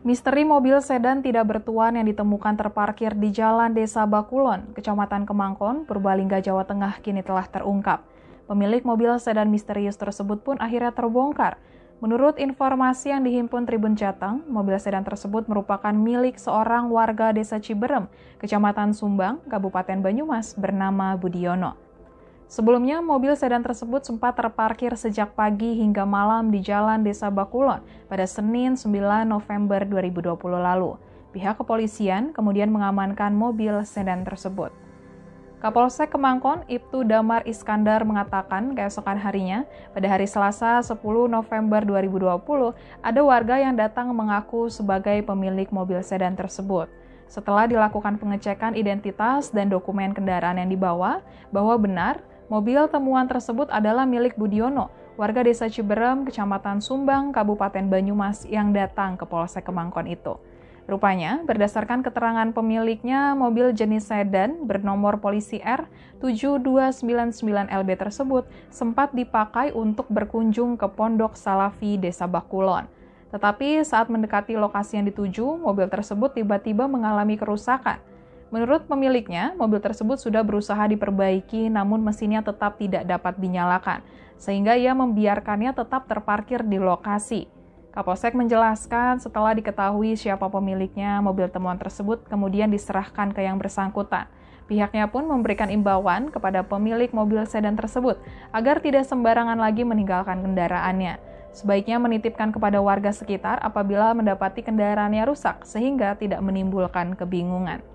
Misteri mobil sedan tidak bertuan yang ditemukan terparkir di Jalan Desa Bakulan, Kecamatan Kemangkon, Purbalingga, Jawa Tengah kini telah terungkap. Pemilik mobil sedan misterius tersebut pun akhirnya terbongkar. Menurut informasi yang dihimpun Tribun Jateng, mobil sedan tersebut merupakan milik seorang warga Desa Ciberem, Kecamatan Sumbang, Kabupaten Banyumas, bernama Budiono. Sebelumnya, mobil sedan tersebut sempat terparkir sejak pagi hingga malam di Jalan Desa Bakulan pada Senin 9 November 2020 lalu. Pihak kepolisian kemudian mengamankan mobil sedan tersebut. Kapolsek Kemangkon, Ibtu Damar Iskandar mengatakan keesokan harinya, pada hari Selasa 10 November 2020, ada warga yang datang mengaku sebagai pemilik mobil sedan tersebut. Setelah dilakukan pengecekan identitas dan dokumen kendaraan yang dibawa, bahwa benar, mobil temuan tersebut adalah milik Budiono, warga Desa Ciberem, Kecamatan Sumbang, Kabupaten Banyumas yang datang ke Polsek Kemangkon itu. Rupanya, berdasarkan keterangan pemiliknya, mobil jenis sedan bernomor polisi R7299LB tersebut sempat dipakai untuk berkunjung ke Pondok Salafi Desa Bakulan. Tetapi saat mendekati lokasi yang dituju, mobil tersebut tiba-tiba mengalami kerusakan. Menurut pemiliknya, mobil tersebut sudah berusaha diperbaiki namun mesinnya tetap tidak dapat dinyalakan, sehingga ia membiarkannya tetap terparkir di lokasi. Kapolsek menjelaskan setelah diketahui siapa pemiliknya, mobil temuan tersebut kemudian diserahkan ke yang bersangkutan. Pihaknya pun memberikan imbauan kepada pemilik mobil sedan tersebut agar tidak sembarangan lagi meninggalkan kendaraannya. Sebaiknya menitipkan kepada warga sekitar apabila mendapati kendaraannya rusak sehingga tidak menimbulkan kebingungan.